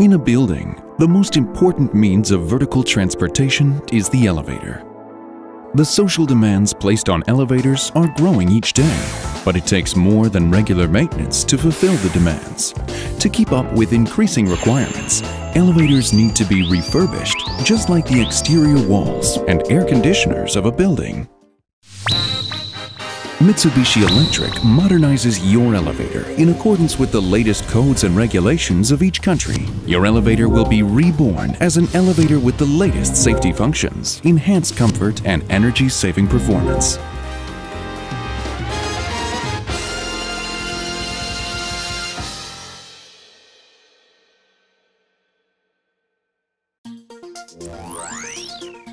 In a building, the most important means of vertical transportation is the elevator. The social demands placed on elevators are growing each day, but it takes more than regular maintenance to fulfill the demands. To keep up with increasing requirements, elevators need to be refurbished, just like the exterior walls and air conditioners of a building. Mitsubishi Electric modernizes your elevator in accordance with the latest codes and regulations of each country. Your elevator will be reborn as an elevator with the latest safety functions, enhanced comfort and energy-saving performance.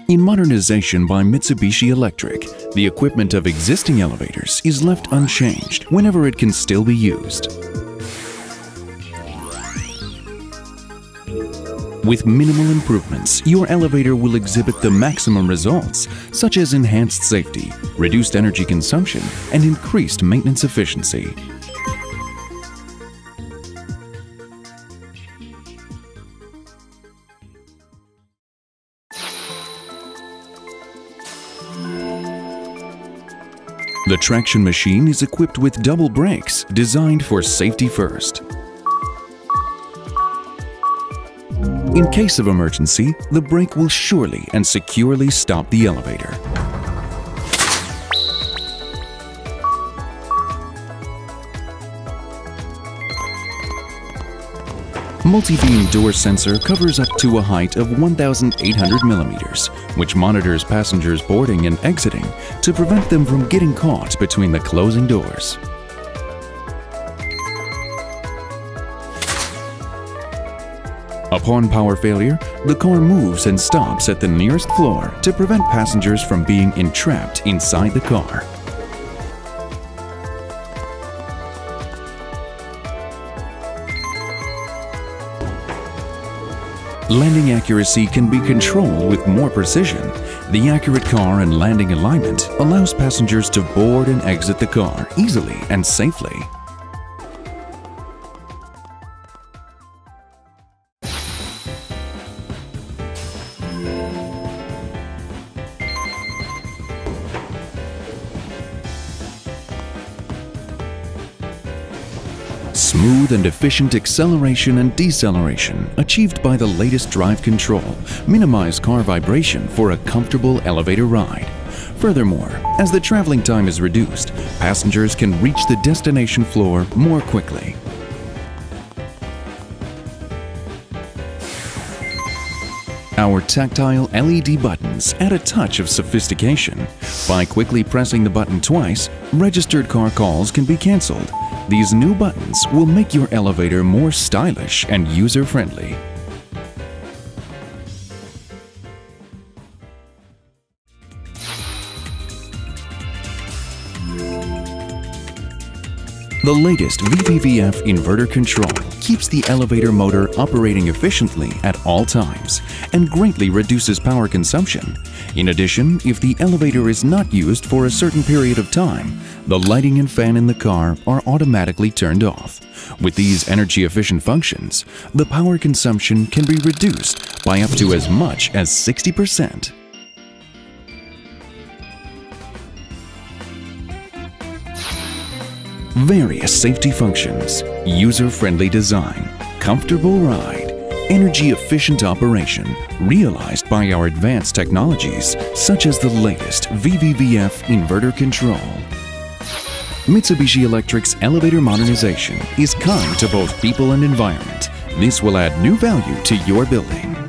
In modernization by Mitsubishi Electric, the equipment of existing elevators is left unchanged whenever it can still be used. With minimal improvements, your elevator will exhibit the maximum results, such as enhanced safety, reduced energy consumption, and increased maintenance efficiency. The traction machine is equipped with double brakes designed for safety first. In case of emergency, the brake will surely and securely stop the elevator. Multi-beam door sensor covers up to a height of 1,800 millimeters, which monitors passengers boarding and exiting to prevent them from getting caught between the closing doors. Upon power failure, the car moves and stops at the nearest floor to prevent passengers from being entrapped inside the car. Landing accuracy can be controlled with more precision. The accurate car and landing alignment allows passengers to board and exit the car easily and safely. Smooth and efficient acceleration and deceleration achieved by the latest drive control minimize car vibration for a comfortable elevator ride. Furthermore, as the traveling time is reduced, passengers can reach the destination floor more quickly. Our tactile LED buttons add a touch of sophistication. By quickly pressing the button twice, registered car calls can be canceled. These new buttons will make your elevator more stylish and user-friendly. The latest VVVF inverter control keeps the elevator motor operating efficiently at all times and greatly reduces power consumption. In addition, if the elevator is not used for a certain period of time, the lighting and fan in the car are automatically turned off. With these energy-efficient functions, the power consumption can be reduced by up to as much as 60%. Various safety functions, user-friendly design, comfortable ride, energy-efficient operation realized by our advanced technologies such as the latest VVVF inverter control. Mitsubishi Electric's elevator modernization is kind to both people and environment. This will add new value to your building.